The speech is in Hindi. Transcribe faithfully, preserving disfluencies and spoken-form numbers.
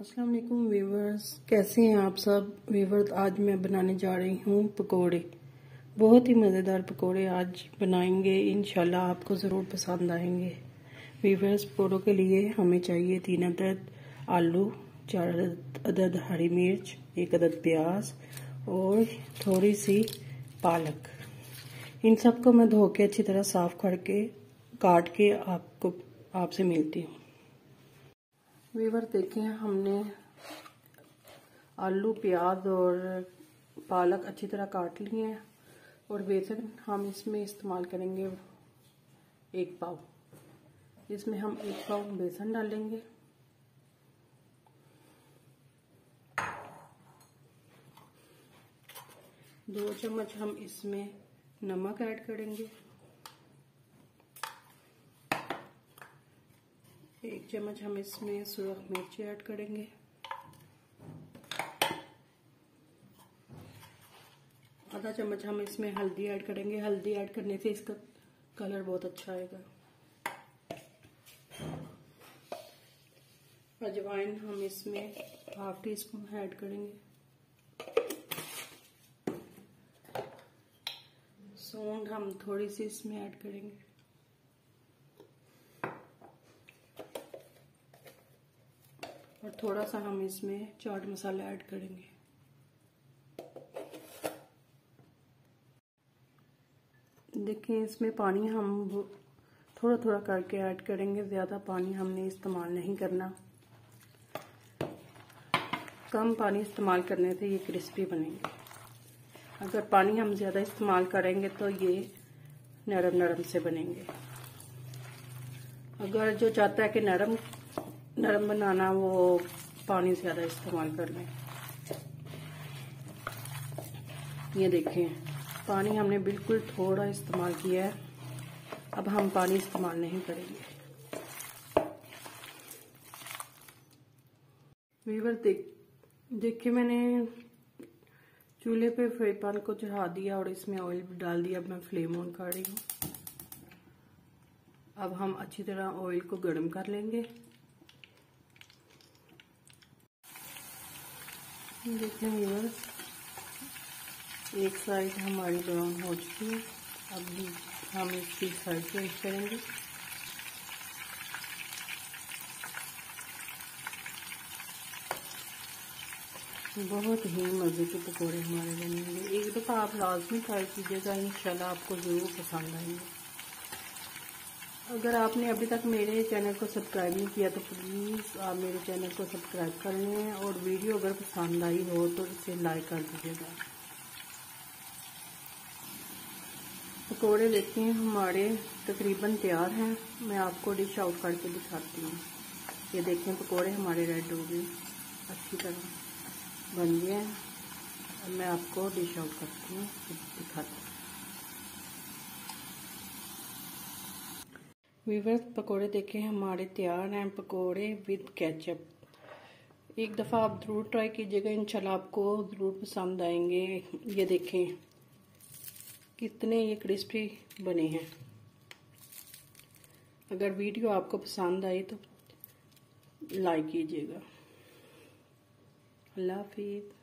अस्सलाम वालेकुम व्यूवर्स, कैसे हैं आप सब व्यूवर्स। आज मैं बनाने जा रही हूँ पकोड़े, बहुत ही मज़ेदार पकोड़े आज बनाएंगे। इंशाल्लाह आपको ज़रूर पसंद आएंगे व्यूवर्स। पकोड़ों के लिए हमें चाहिए तीन अदद आलू, चार अदद हरी मिर्च, एक अदद प्याज और थोड़ी सी पालक। इन सब को मैं धो के अच्छी तरह साफ़ करके काट के आपको आपसे मिलती हूँ। वीवर देखें, हमने आलू, प्याज और पालक अच्छी तरह काट लिए हैं और बेसन हम इसमें इस्तेमाल करेंगे एक पाव। इसमें हम एक पाव बेसन डालेंगे। दो चम्मच हम इसमें नमक ऐड करेंगे। एक चम्मच हम इसमें सुरख मिर्ची ऐड करेंगे। आधा चम्मच हम इसमें हल्दी ऐड करेंगे। हल्दी ऐड करने से इसका कलर बहुत अच्छा आएगा। अजवाइन हम इसमें हाफ टी स्पून ऐड करेंगे। सौंठ हम थोड़ी सी इसमें ऐड करेंगे। और थोड़ा सा हम इसमें चाट मसाला ऐड करेंगे। देखिए, इसमें पानी हम थोड़ा थोड़ा करके ऐड करेंगे, ज़्यादा पानी हमने इस्तेमाल नहीं करना। कम पानी इस्तेमाल करने से ये क्रिस्पी बनेंगे। अगर पानी हम ज़्यादा इस्तेमाल करेंगे तो ये नरम नरम से बनेंगे। अगर जो चाहता है कि नरम नरम बनाना, वो पानी ज़्यादा इस्तेमाल कर लें। ये देखें, पानी हमने बिल्कुल थोड़ा इस्तेमाल किया है। अब हम पानी इस्तेमाल नहीं करेंगे। व्यूअर देख देखिए, मैंने चूल्हे पे फ्राई पैन को चढ़ा दिया और इसमें ऑयल डाल दिया। अब मैं फ्लेम ऑन कर रही हूँ। अब हम अच्छी तरह ऑयल को गर्म कर लेंगे। देखिए व्यूअर्स, एक साइड हमारी ब्राउन हो चुकी है। अब हम इसकी साइड चेंज करेंगे। बहुत ही मज़े के पकौड़े हमारे बनेंगे। एक दफ़ा आप लाजमी ट्राई कीजिएगा, इंशाल्लाह आपको ज़रूर पसंद आएंगे। अगर आपने अभी तक मेरे चैनल को सब्सक्राइब नहीं किया तो प्लीज़ आप मेरे चैनल को सब्सक्राइब कर लें और वीडियो अगर पसंद आई हो तो इसे लाइक कर दीजिएगा। पकौड़े देखते हैं, हमारे तकरीबन तैयार हैं। मैं आपको डिश आउट करके दिखाती हूँ। ये देखें, पकौड़े हमारे रेड हो गए, अच्छी तरह बन गए हैं। अब मैं आपको डिश आउट करती हूँ, दिखाती हूँ। व्यूअर्स, पकोड़े देखें, हमारे तैयार हैं पकोड़े विद केचप। एक दफ़ा आप ज़रूर ट्राई कीजिएगा, इंशाल्लाह आपको ज़रूर पसंद आएंगे। ये देखें कितने ये क्रिस्पी बने हैं। अगर वीडियो आपको पसंद आई तो लाइक कीजिएगा। अल्लाह हाफिज़।